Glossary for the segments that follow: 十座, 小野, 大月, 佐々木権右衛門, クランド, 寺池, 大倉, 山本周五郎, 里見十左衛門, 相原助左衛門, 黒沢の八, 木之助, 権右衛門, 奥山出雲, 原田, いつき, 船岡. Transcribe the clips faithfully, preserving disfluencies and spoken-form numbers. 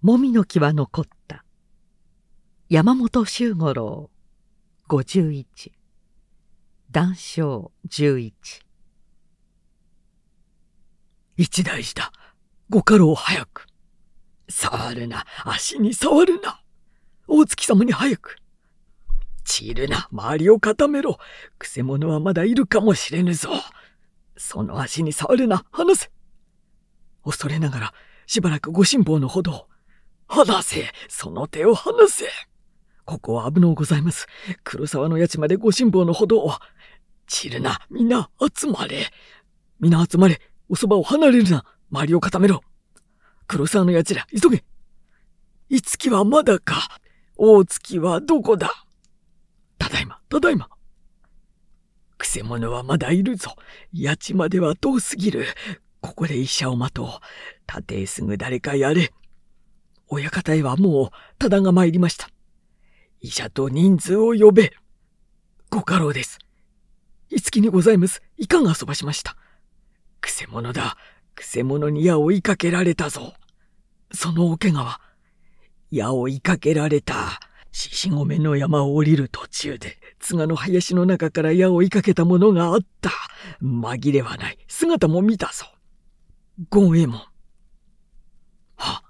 もみの木は残った。山本周五郎ごじゅういち、談笑じゅういち。一大事だ。ご家老早く。触るな、足に触るな。大月様に早く。散るな、周りを固めろ。くせ者はまだいるかもしれぬぞ。その足に触るな、離せ。恐れながら、しばらくご辛抱のほど。離せ、その手を離せ。ここは危のうございます。黒沢の八までご辛抱のほどを。散るな、みんな集まれ。みんな集まれ、おそばを離れるな、周りを固めろ。黒沢の八ら、急げ。いつきはまだか。大月はどこだ。ただいま、ただいま。くせ者はまだいるぞ。八までは遠すぎる。ここで医者を待とう。たてへすぐ誰かやれ。親方へはもうただが参りました。医者と人数を呼べ。ご家老です。いつきにございます。いかが遊ばしました。くせ者だ。くせ者に矢を追いかけられたぞ。そのお怪我は。矢を追いかけられた。獅子込の山を降りる途中で、菅の林の中から矢を追いかけたものがあった。紛れはない。姿も見たぞ。権右衛門。は。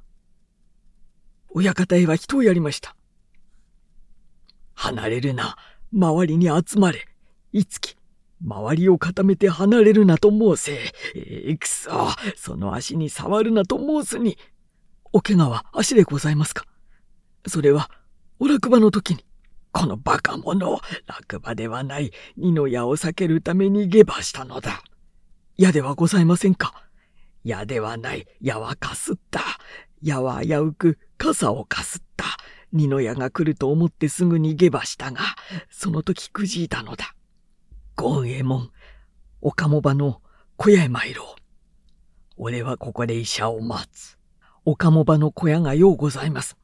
親方へは人をやりました。離れるな。周りに集まれ。いつき。周りを固めて離れるなと申せ。えー、くそ。その足に触るなと申すに。お怪我は足でございますか。それは、お落馬の時に、このバカ者、落馬ではない、二の矢を避けるために下馬したのだ。矢ではございませんか。矢ではない、矢はかすった。矢は危うく、傘をかすった。二の矢が来ると思ってすぐに下馬したが、その時くじいたのだ。権右衛門、おかもばの小屋へ参ろう。俺はここで医者を待つ。おかもばの小屋がようございます。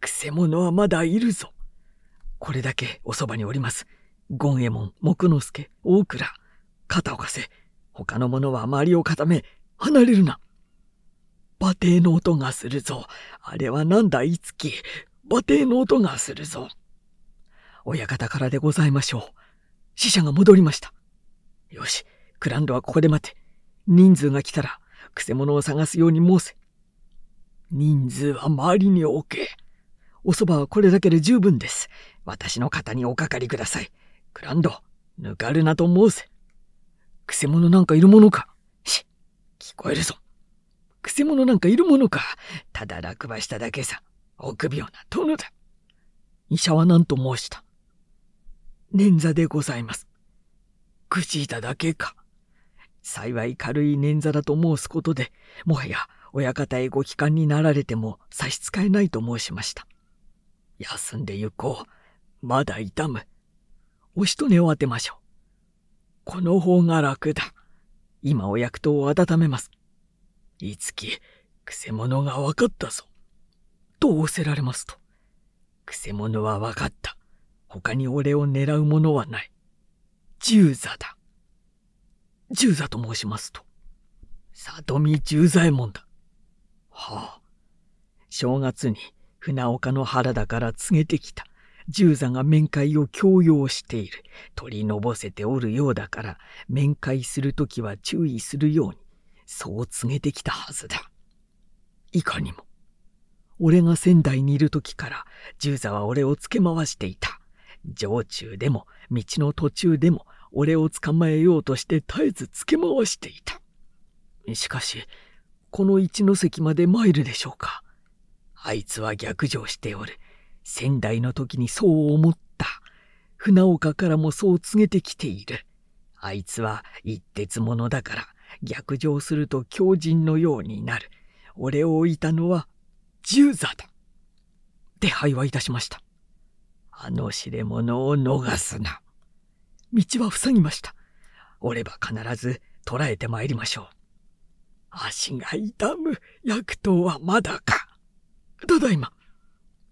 くせ者はまだいるぞ。これだけおそばにおります。権右衛門、木之助、大倉、肩を貸せ。他の者は周りを固め、離れるな。馬蹄の音がするぞ。あれはなんだ、いつき。馬蹄の音がするぞ。親方からでございましょう。死者が戻りました。よし、クランドはここで待て。人数が来たら、くせ者を探すように申せ。人数は周りに置け。おそばはこれだけで十分です。私の肩におかかりください。クランド、ぬかるなと申せ。くせ者なんかいるものか。し、聞こえるぞ。くせ者なんかいるものか。ただ落馬しただけさ。臆病な殿だ。医者は何と申した。捻挫でございます。くじいただけか。幸い軽い捻挫だと申すことで、もはや親方へご帰還になられても差し支えないと申しました。休んで行こう。まだ痛む。おしとねを当てましょう。この方が楽だ。今お薬湯を温めます。いつき、くせ者が分かったぞ。と仰せられますと。くせ者は分かった。他に俺を狙う者はない。十座だ。十座と申しますと。里見十左衛門だ。はあ。正月に、船岡の原田から告げてきた。十座が面会を強要している。取りのぼせておるようだから、面会するときは注意するように、そう告げてきたはずだ。いかにも。俺が仙台にいるときから、十座は俺をつけ回していた。城中でも、道の途中でも、俺を捕まえようとして絶えずつけ回していた。しかし、この一ノ関まで参るでしょうか。あいつは逆上しておる。仙台の時にそう思った。船岡からもそう告げてきている。あいつは一徹者だから、逆上すると狂人のようになる。俺を置いたのは、十座だ。手配はいたしました。あの知れ者を逃すな。道は塞ぎました。俺は必ず捕らえて参りましょう。足が痛む。薬湯はまだか。ただいま。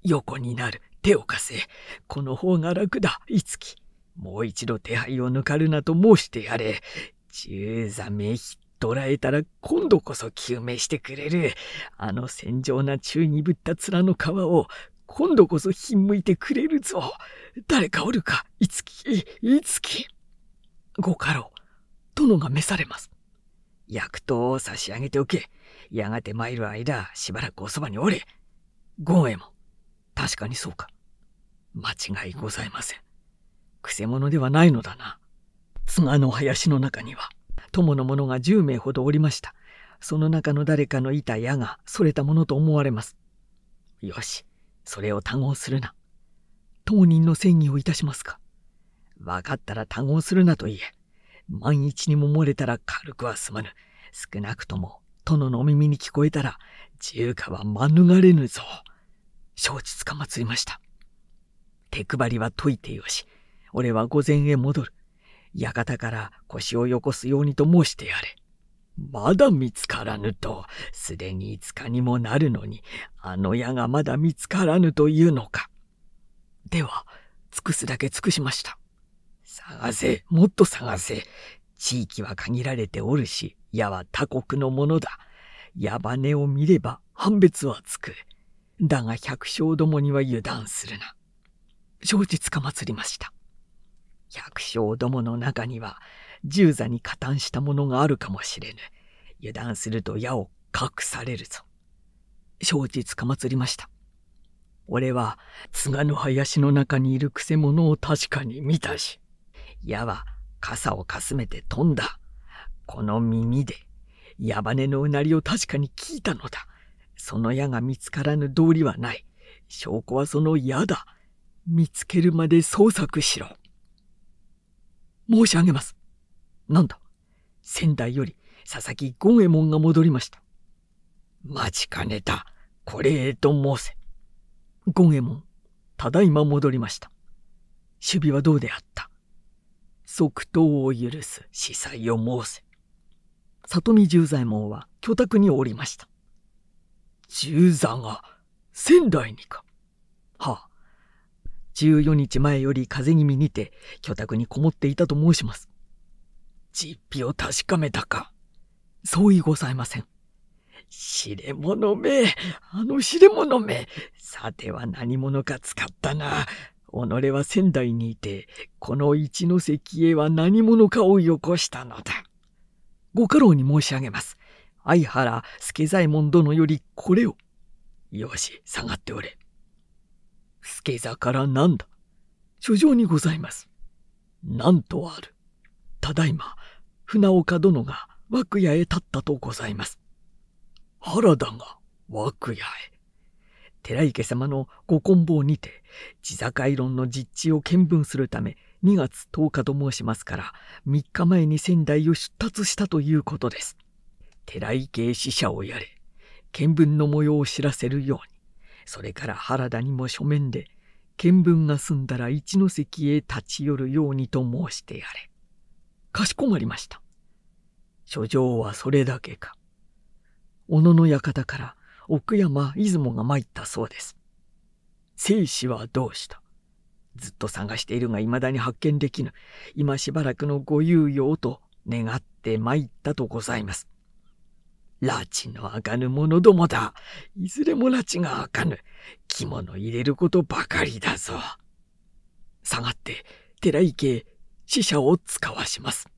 横になる。手を貸せ。この方が楽だ。いつき。もう一度手配を抜かるなと申してやれ。十座めひっ捕らえたら今度こそ究明してくれる。あの戦場な宙にぶった面の皮を今度こそひんむいてくれるぞ。誰かおるか、いつき、いつき。ご家老、殿が召されます。薬刀を差し上げておけ。やがて参る間、しばらくおそばにおれ。ゴンエモン、確かにそうか。間違いございません。くせ者ではないのだな。津賀の林の中には、友の者がじゅう名ほどおりました。その中の誰かのいた矢がそれたものと思われます。よし、それを他言するな。当人の詮議をいたしますか。分かったら他言するなと言え。万一にも漏れたら軽くは済まぬ。少なくとも殿のお耳に聞こえたら、重価は免れぬぞ。承知つかまついました。手配りは解いてよし。俺は御前へ戻る。館から腰をよこすようにと申してやれ。まだ見つからぬと、すでにいつかにもなるのに、あの矢がまだ見つからぬというのか。では、尽くすだけ尽くしました。探せ、もっと探せ。地域は限られておるし、矢は他国のものだ。矢羽を見れば判別はつく。だが百姓どもには油断するな。承知つかまつりました。百姓どもの中には銃座に加担したものがあるかもしれぬ。油断すると矢を隠されるぞ。承知つかまつりました。俺は津賀の林の中にいるくせ者を確かに見たし、矢は傘をかすめて飛んだ。この耳で矢羽のうなりを確かに聞いたのだ。その矢が見つからぬ道理はない。証拠はその矢だ。見つけるまで捜索しろ。申し上げます。なんだ、仙台より佐々木権右衛門が戻りました。待ちかねた、これへと申せ。権右衛門、ただいま戻りました。守備はどうであった。即答を許す司祭を申せ。里見十左衛門は居宅におりました。十座が仙台にか。はあ、じゅうよにちまえより風邪気味にて居宅にこもっていたと申します。実費を確かめたか。相違ございません。知れ者め、あの知れ者め。さては何者か使ったな。己は仙台にいて、この一ノ関へは何者かをよこしたのだ。ご家老に申し上げます。相原助左衛門殿よりこれを。よし、下がっておれ。助座からなんだ。書状にございます。なんとある。ただいま船岡殿が涌谷へ立ったとございます。原田が涌谷へ。寺池様のご棍棒にて地境論の実地を見分するためにがつとおかと申しますからみっかまえに仙台を出立したということです。寺池へ使者をやれ、見分の模様を知らせるように。それから原田にも書面で見分が済んだら一ノ関へ立ち寄るようにと申してやれ。かしこまりました。書状はそれだけか。小野の館から奥山出雲が参ったそうです。生死はどうした。ずっと探しているがいまだに発見できぬ。今しばらくのご猶予をと願って参ったとございます。拉致のあかぬ者どもだ。いずれも拉致があかぬ。着物入れることばかりだぞ。下がって寺池へ使者を遣わします。